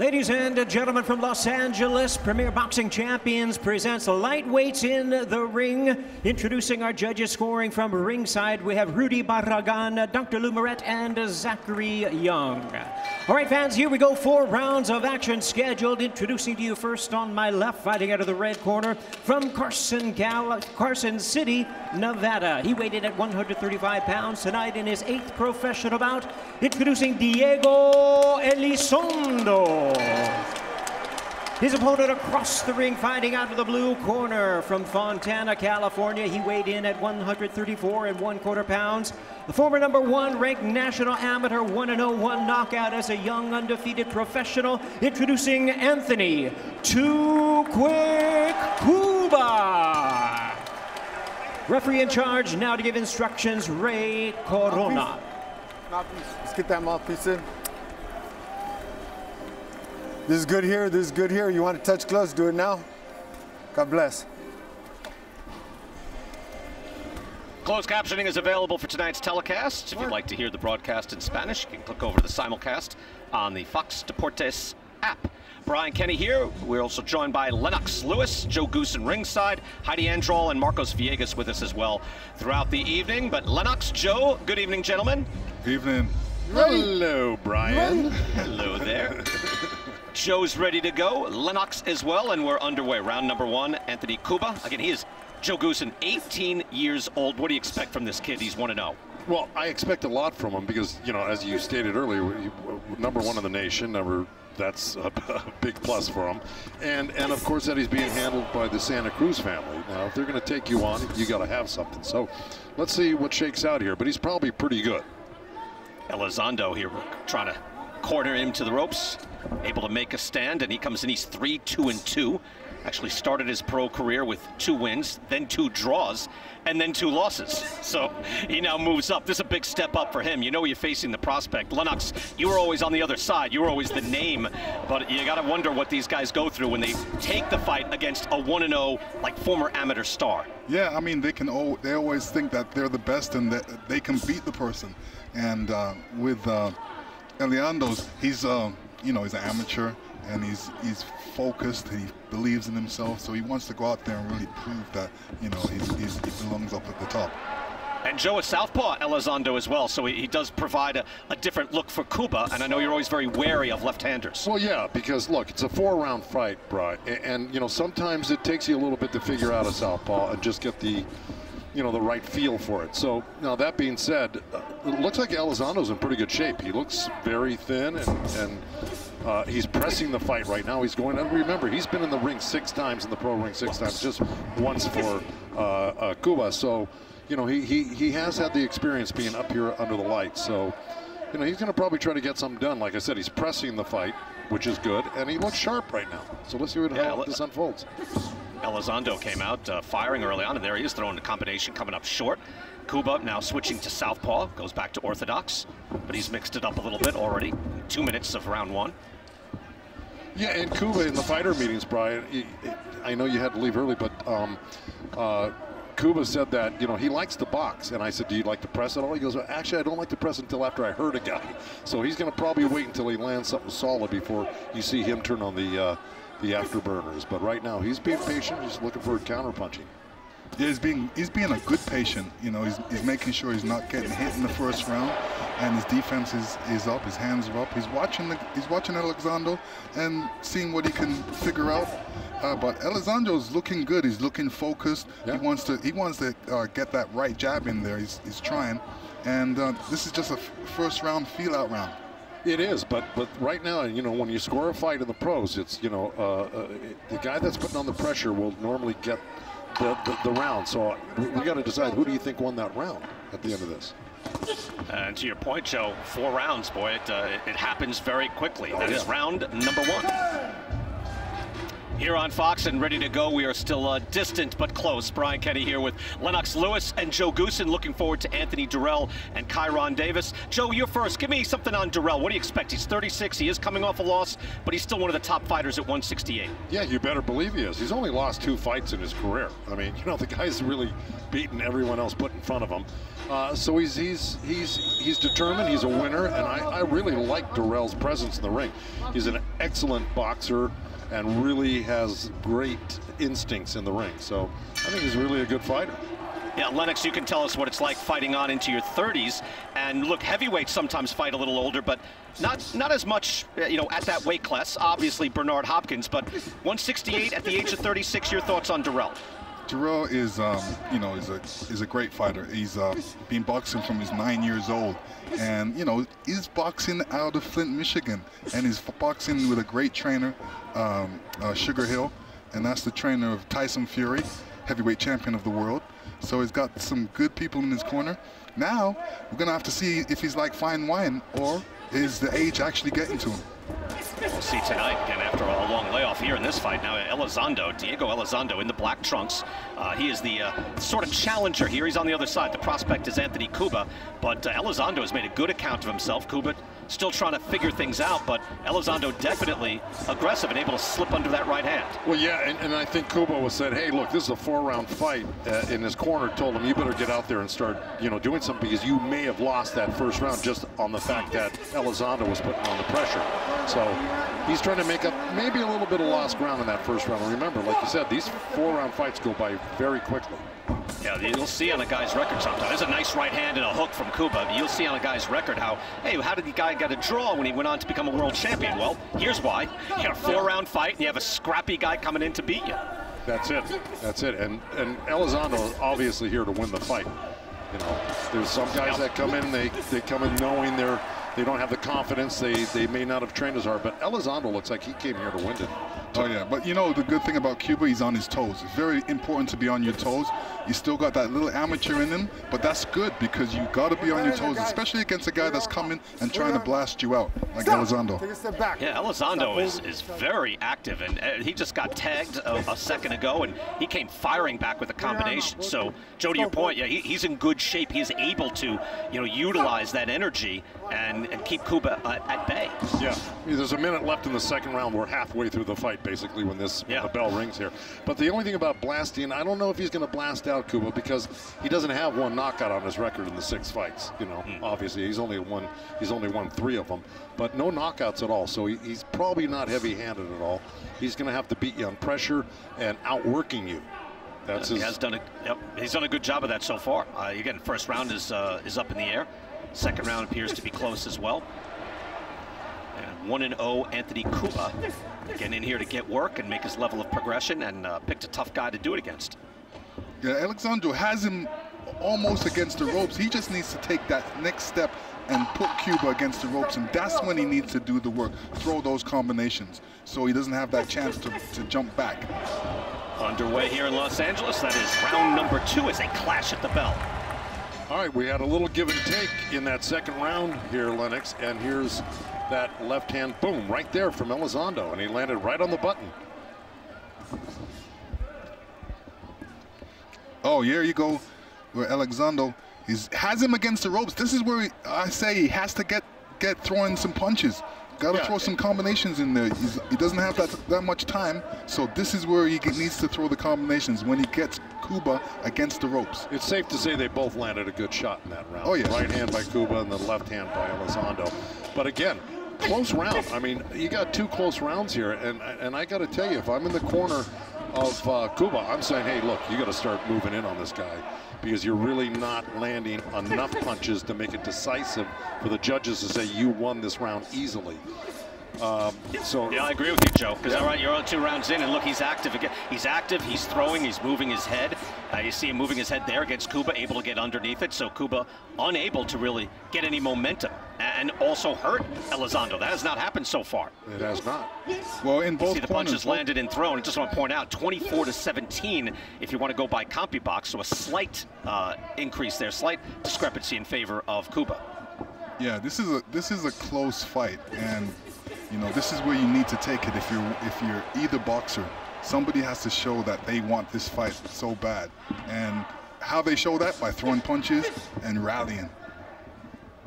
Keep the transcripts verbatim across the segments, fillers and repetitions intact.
Ladies and gentlemen, from Los Angeles, Premier Boxing Champions presents Lightweights in the Ring. Introducing our judges scoring from ringside, we have Rudy Barragan, Doctor Lou Moret, and Zachary Young. All right, fans, here we go. Four rounds of action scheduled. Introducing to you first on my left, fighting out of the red corner, from Carson, Gal Carson City, Nevada. He weighed in at one hundred thirty-five pounds tonight in his eighth professional bout. Introducing Diego Elizondo. His opponent across the ring, fighting out of the blue corner from Fontana, California. He weighed in at one hundred thirty-four and one quarter pounds. The former number one ranked national amateur, one and oh, one knockout as a young undefeated professional. Introducing Anthony Cuba. Referee in charge now to give instructions, Ray Corona. Let's get that mouthpiece in. This is good here, this is good here. You want to touch gloves, do it now. God bless. Closed captioning is available for tonight's telecast. If you'd like to hear the broadcast in Spanish, you can click over to the simulcast on the Fox Deportes app. Brian Kenny here. We're also joined by Lennox Lewis, Joe Goosen ringside, Heidi Androll, and Marcos Villegas with us as well throughout the evening. But Lennox, Joe, good evening, gentlemen. Good evening. Hello, Brian. Hello there. Joe's ready to go, Lennox as well, and we're underway. Round number one, Anthony Cuba. Again, he is Joe Goosen, eighteen years old. What do you expect from this kid? He's one and oh. Well, I expect a lot from him because, you know, as you stated earlier, number one in the nation, number that's a big plus for him. And, and of course, that he's being handled by the Santa Cruz family. Now, if they're going to take you on, you got to have something. So let's see what shakes out here, but he's probably pretty good. Elizondo here trying to corner him to the ropes, able to make a stand, and he comes in. He's three, two, and two. Actually started his pro career with two wins, then two draws, and then two losses. So he now moves up. This is a big step up for him. You know you're facing the prospect. Lennox, you were always on the other side. You were always the name, but you got to wonder what these guys go through when they take the fight against a one and oh, like former amateur star. Yeah, I mean, they can. Al they always think that they're the best and that they can beat the person. And uh, with uh, Elizondo, he's uh, you know he's an amateur, and he's he's focused, and he believes in himself, so he wants to go out there and really prove that you know he's, he's, he belongs up at the top. And Joe is southpaw Elizondo as well, so he, he does provide a, a different look for Cuba, and I know you're always very wary of left-handers. Well, yeah, because, look, it's a four-round fight, Brian, and, and, you know, sometimes it takes you a little bit to figure out a southpaw and just get the, you know, the right feel for it. So, now, that being said, it looks like Elizondo's in pretty good shape. He looks very thin, and, and uh, he's pressing the fight right now. He's going, and remember, he's been in the ring six times, in the pro ring six times, just once for uh, uh, Cuba. So, you know, he, he, he has had the experience being up here under the lights. So, you know, he's going to probably try to get something done. Like I said, he's pressing the fight, which is good, and he looks sharp right now. So let's see what yeah, how this unfolds. Elizondo came out uh, firing early on, and there he is throwing a combination coming up short. Cuba now switching to southpaw, goes back to orthodox, but he's mixed it up a little bit already. Two minutes of round one. Yeah, and Cuba in the fighter meetings, Brian, he, he, I know you had to leave early, but um, uh, Cuba said that, you know, he likes to box. And I said, do you like to press at all? He goes, well, actually, I don't like to press until after I hurt a guy. So he's going to probably wait until he lands something solid before you see him turn on the... Uh, the afterburners, but right now he's being patient, just looking for counter punching. Yeah, he's being he's being a good patient. You know, he's, he's making sure he's not getting hit in the first round, and his defense is is up. His hands are up. He's watching the he's watching Elizondo and seeing what he can figure out. Uh, but Elizondo's looking good. He's looking focused. Yeah. He wants to he wants to uh, get that right jab in there. He's he's trying, and uh, this is just a f first round feel out round. It is, but but right now, you know, when you score a fight in the pros, it's, you know, uh, uh, the guy that's putting on the pressure will normally get the, the, the round. So we, we got to decide, who do you think won that round at the end of this? And to your point, Joe, four rounds, boy, it, uh, it happens very quickly. Oh, that yeah. is round number one. Here on Fox and ready to go. We are still uh, distant but close. Brian Kenny here with Lennox Lewis and Joe Goosen. Looking forward to Anthony Durrell and Kyron Davis. Joe, you're first. Give me something on Durrell. What do you expect? He's thirty-six. He is coming off a loss, but he's still one of the top fighters at one sixty-eight. Yeah, you better believe he is. He's only lost two fights in his career. I mean, you know, the guy's really beaten everyone else put in front of him. Uh, so he's he's he's he's determined. He's a winner, and I, I really like Durrell's presence in the ring. He's an excellent boxer and really has great instincts in the ring. So I think he's really a good fighter. Yeah, Lennox, you can tell us what it's like fighting on into your thirties. And look, heavyweights sometimes fight a little older, but not not as much, you know, at that weight class. Obviously, Bernard Hopkins, but one sixty-eight at the age of thirty-six. Your thoughts on Durrell? Durrell is, um, you know, is a is a great fighter. He's uh, been boxing from his nine years old, and you know, he's boxing out of Flint, Michigan, and he's boxing with a great trainer, um, uh, Sugar Hill, and that's the trainer of Tyson Fury, heavyweight champion of the world. So he's got some good people in his corner. Now, we're going to have to see if he's like fine wine, or is the age actually getting to him? We'll see tonight, again, after a long layoff here in this fight. Now, Elizondo, Diego Elizondo in the black trunks. Uh, he is the uh, sort of challenger here. He's on the other side. The prospect is Anthony Cuba, but uh, Elizondo has made a good account of himself. Cuba still trying to figure things out, but Elizondo definitely aggressive and able to slip under that right hand. Well, yeah, and, and I think Cuba was said, hey, look, this is a four-round fight, uh, in his corner told him, you better get out there and start, you know, doing something, because you may have lost that first round just on the fact that Elizondo was putting on the pressure. So he's trying to make up maybe a little bit of lost ground in that first round. And remember, like you said, these four-round fights go by very quickly. Yeah, you'll see on a guy's record sometimes. There's a nice right hand and a hook from Cuba. You'll see on a guy's record how, hey, how did the guy get a draw when he went on to become a world champion? Well, here's why. You had a four-round fight, and you have a scrappy guy coming in to beat you. That's it. That's it. And, and Elizondo is obviously here to win the fight. You know, there's some guys that come in, they, they come in knowing they're, they don't have the confidence. They they may not have trained as hard, but Elizondo looks like he came here to win it. Oh, yeah, but you know, the good thing about Cuba, he's on his toes. It's very important to be on your toes. He's still got that little amateur in him, but that's good, because you've got to be on your toes, especially against a guy that's coming and trying to blast you out, like Stop. Elizondo. Take a step back. Yeah, Elizondo is, is very active, and uh, he just got tagged a, a second ago, and he came firing back with a combination. So, Joe, to your point, yeah, he, he's in good shape. He is able to, you know, utilize that energy and, and keep Cuba uh, at bay. Yeah, there's a minute left in the second round. We're halfway through the fight, basically, when this yeah. when the bell rings here. But the only thing about blasting, I don't know if he's going to blast out Cuba, because he doesn't have one knockout on his record in the six fights. You know, mm. obviously he's only won he's only won three of them, but no knockouts at all. So he, he's probably not heavy-handed at all. He's going to have to beat you on pressure and outworking you. That's uh, his. He has done a yep, he's done a good job of that so far. Uh, again, first round is uh, is up in the air. Second round appears to be close as well. And one and oh Anthony Cuba getting in here to get work and make his level of progression, and uh, picked a tough guy to do it against. Yeah, Elizondo has him almost against the ropes. He just needs to take that next step and put Cuba against the ropes, and that's when he needs to do the work, throw those combinations, so he doesn't have that chance to, to jump back. Underway here in Los Angeles. That is round number two as they clash at the bell. All right, we had a little give and take in that second round here, Lennox, and here's that left hand, boom, right there from Elizondo, and he landed right on the button. Oh, here you go, where Elizondo is, has him against the ropes. This is where he, I say he has to get, get throwing some punches. Got to yeah. throw some combinations in there. He's, he doesn't have that, that much time, so this is where he needs to throw the combinations, when he gets Cuba against the ropes. It's safe to say they both landed a good shot in that round. Oh, yeah. Right hand by Cuba and the left hand by Elizondo. But again, close round. I mean, you got two close rounds here, and, and I got to tell you, if I'm in the corner of uh, Cuba, I'm saying, hey, look, you got to start moving in on this guy, because you're really not landing enough punches to make it decisive for the judges to say you won this round easily. Um, so yeah, I agree with you, Joe. Because yeah. all right, you're on two rounds in, and look, he's active again. He's active. He's throwing. He's moving his head. Uh, you see him moving his head there against Cuba, able to get underneath it. So Cuba unable to really get any momentum, and also hurt Elizondo. That has not happened so far. It has not. Well, in both you see the corners, punches landed and thrown. I just want to point out, twenty-four to seventeen. If you want to go by CompuBox, so a slight uh, increase there, slight discrepancy in favor of Cuba. Yeah, this is a this is a close fight, and you know, this is where you need to take it. If you're if you're either boxer, somebody has to show that they want this fight so bad. And how they show that? By throwing punches and rallying.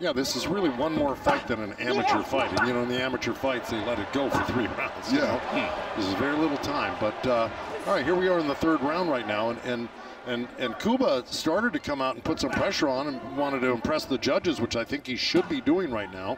Yeah, this is really one more fight than an amateur fight. And you know, in the amateur fights, they let it go for three rounds. Yeah. You know? This is very little time. But uh, all right, here we are in the third round right now, and and And and Cuba started to come out and put some pressure on and wanted to impress the judges, which I think he should be doing right now.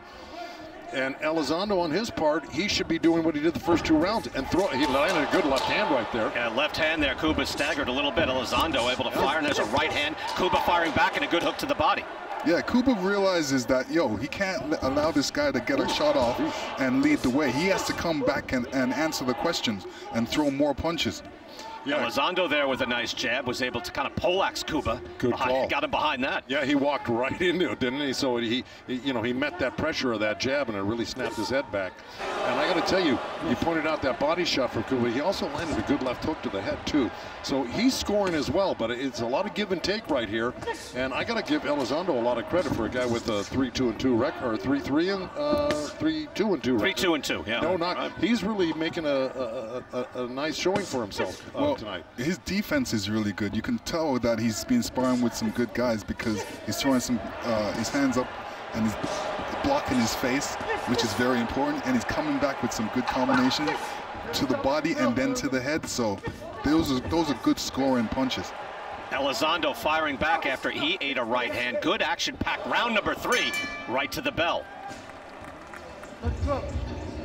And Elizondo, on his part, he should be doing what he did the first two rounds and throw. He landed a good left hand right there. Yeah, left hand there. Cuba staggered a little bit. Elizondo able to fire, and there's a right hand. Cuba firing back and a good hook to the body. Yeah, Cuba realizes that, yo, he can't allow this guy to get a shot off and lead the way. He has to come back and, and answer the questions and throw more punches. Yeah, Elizondo there with a nice jab was able to kind of poleaxe Cuba. Good behind, call. Got him behind that. Yeah, he walked right into it, didn't he? So he, he, you know, he met that pressure of that jab, and it really snapped his head back. And I got to tell you, you pointed out that body shot from Cuba. He also landed a good left hook to the head too. So he's scoring as well, but it's a lot of give and take right here. And I got to give Elizondo a lot of credit for a guy with a three two and two record, or three three and two record. three two and two. Yeah. No knock. Right. He's really making a a, a a nice showing for himself. Well, tonight. His defense is really good. You can tell that he's been sparring with some good guys because he's throwing some uh, his hands up and he's blocking his face, which is very important, and he's coming back with some good combination to the body and then to the head. So those are, those are good scoring punches. Elizondo firing back after he ate a right hand. Good action pack. Round number three, right to the bell. Let's go.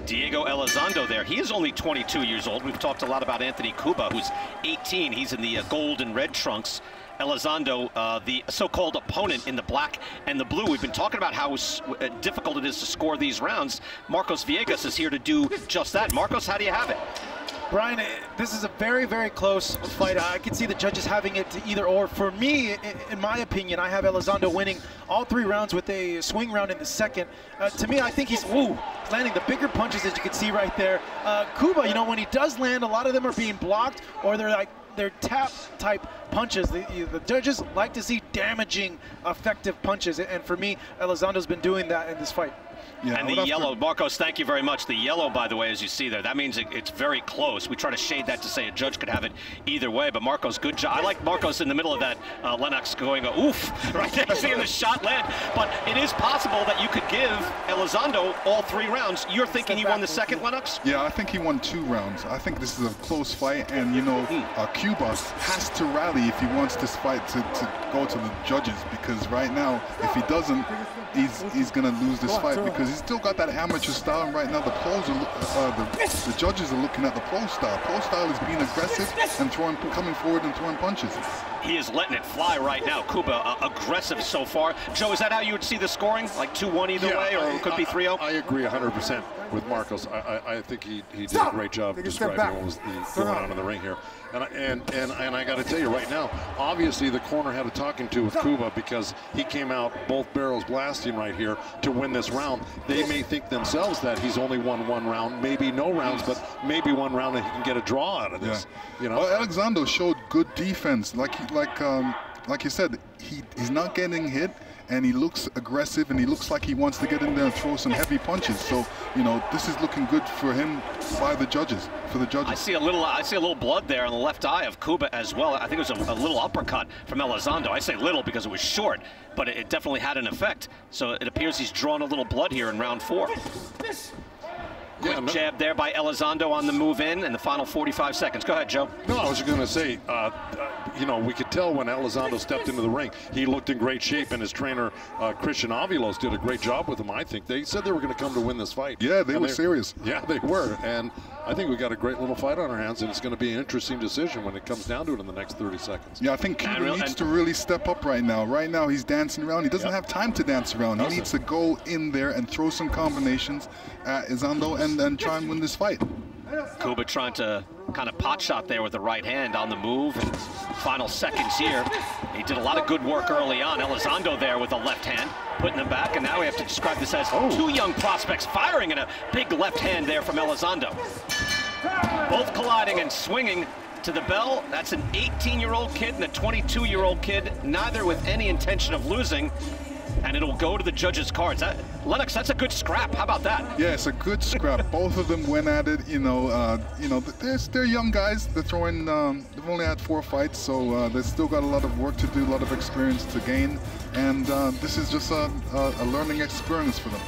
Diego Elizondo there. He is only twenty-two years old. We've talked a lot about Anthony Cuba, who's eighteen. He's in the uh, gold and red trunks. Elizondo, uh, the so-called opponent in the black and the blue. We've been talking about how uh, difficult it is to score these rounds. Marcos Villegas is here to do just that. Marcos, how do you have it? Brian, this is a very, very close fight. I can see the judges having it either or. For me, in my opinion, I have Elizondo winning all three rounds with a swing round in the second. Uh, to me, I think he's ooh, landing the bigger punches, as you can see right there. Uh, Cuba, you know, when he does land, a lot of them are being blocked, or they're like, they're tap-type punches. The, the judges like to see damaging, effective punches. And for me, Elizondo's been doing that in this fight. Yeah, and the yellow, Marcos, thank you very much. The yellow, by the way, as you see there, that means it, it's very close. We try to shade that to say a judge could have it either way, but Marcos, good job. I like Marcos in the middle of that. Uh, Lennox going, oof, right there, seeing the shot land. But it is possible that you could give Elizondo all three rounds. You're thinking he won the second, Lennox? Yeah, I think he won two rounds. I think this is a close fight, and, you know, uh, Cuba has to rally if he wants this fight to, to go to the judges, because right now, if he doesn't, he's, he's going to lose this fight, because he's still got that amateur style, and right now the pros are, uh, the, the judges are looking at the pro style. Pro style is being aggressive and throwing, coming forward and throwing punches. He is letting it fly right now. Cuba uh, aggressive so far. Joe, is that how you would see the scoring? Like two one either yeah, way, or I, it could I, be three oh? I agree one hundred percent with Marcos. I, I, I think he, he did a great job describing what was going on in the ring here. And I, and, and, and I got to tell you right now, obviously the corner had a talking to with Cuba, because he came out both barrels blasting right here to win this round. They may think themselves that he's only won one round, maybe no rounds, but maybe one round and he can get a draw out of this. Yeah. You know, well, Elizondo showed good defense. Like he, like um, like you said, he, he's not getting hit, and he looks aggressive, and he looks like he wants to get in there and throw some heavy punches. So, you know, this is looking good for him by the judges, for the judges. I see a little, I see a little blood there on the left eye of Cuba as well. I think it was a, a little uppercut from Elizondo. I say little because it was short, but it, it definitely had an effect. So it appears he's drawn a little blood here in round four. Quick yeah, jab there by Elizondo on the move in, and the final forty-five seconds. Go ahead, Joe. No, I was going to say, uh, uh, you know, we could tell when Elizondo stepped into the ring, he looked in great shape, and his trainer, uh, Christian Avilos, did a great job with him, I think. They said they were going to come to win this fight. Yeah, they and were they, serious. Yeah, they were, and I think we got a great little fight on our hands, and it's going to be an interesting decision when it comes down to it in the next thirty seconds. Yeah, I think Cuba real, needs to really step up right now. Right now, he's dancing around. He doesn't yep. have time to dance around. He needs to go in there and throw some combinations at Elizondo, and then try and win this fight. Cuba trying to kind of pot shot there with the right hand on the move. And final seconds here. He did a lot of good work early on. Elizondo there with the left hand, putting them back, and now we have to describe this as oh. two young prospects firing in a big left hand there from Elizondo. Both colliding and swinging to the bell. That's an eighteen-year-old kid and a twenty-two-year-old kid, neither with any intention of losing. And it'll go to the judges' cards. That, Lennox, that's a good scrap. How about that? Yeah, it's a good scrap. Both of them went at it. You know, uh, you know, they're, they're young guys. They're throwing. Um, they've only had four fights, so uh, they've still got a lot of work to do, a lot of experience to gain. And uh, this is just a, a, a learning experience for them.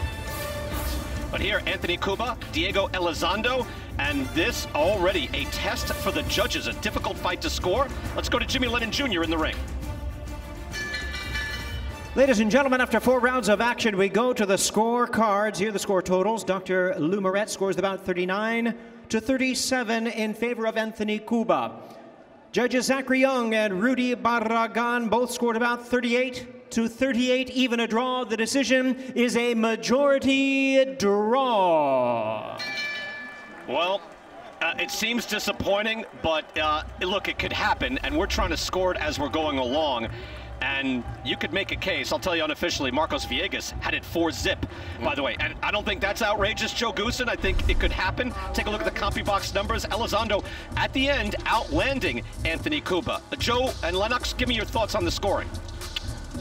But here, Anthony Cuba, Diego Elizondo, And this already a test for the judges, a difficult fight to score. Let's go to Jimmy Lennon Junior in the ring. Ladies and gentlemen, after four rounds of action, we go to the scorecards. Here are the score totals. Doctor Lou Moret scores about thirty-nine to thirty-seven in favor of Anthony Cuba. Judges Zachary Young and Rudy Barragan both scored about thirty-eight to thirty-eight, even a draw. The decision is a majority draw. Well, uh, it seems disappointing, but uh, look, it could happen, and we're trying to score it as we're going along. And you could make a case, I'll tell you unofficially, Marcos Villegas had it four zip, mm. by the way. And I don't think that's outrageous, Joe Goosen. I think it could happen. Take a look at the CompuBox numbers. Elizondo, at the end, outlanding Anthony Cuba. Joe and Lennox, give me your thoughts on the scoring.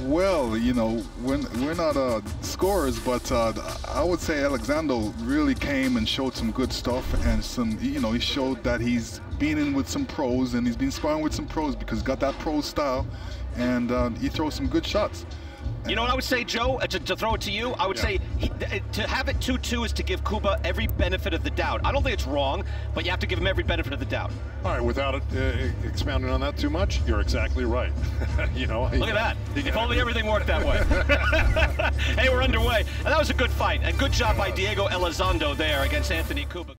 Well, you know, we're, we're not uh, scorers, but uh, I would say Elizondo really came and showed some good stuff and some, you know, he showed that he's been in with some pros and he's been sparring with some pros because he's got that pro style. And uh, he throws some good shots. You know what I would say, Joe, to, to throw it to you? I would yeah. say he, to have it two two is to give Cuba every benefit of the doubt. I don't think it's wrong, but you have to give him every benefit of the doubt. All right, without it, uh, expounding on that too much, you're exactly right. you know, Look at that. If only everything worked that way. Hey, we're underway. And that was a good fight. And good job by Diego Elizondo there against Anthony Cuba.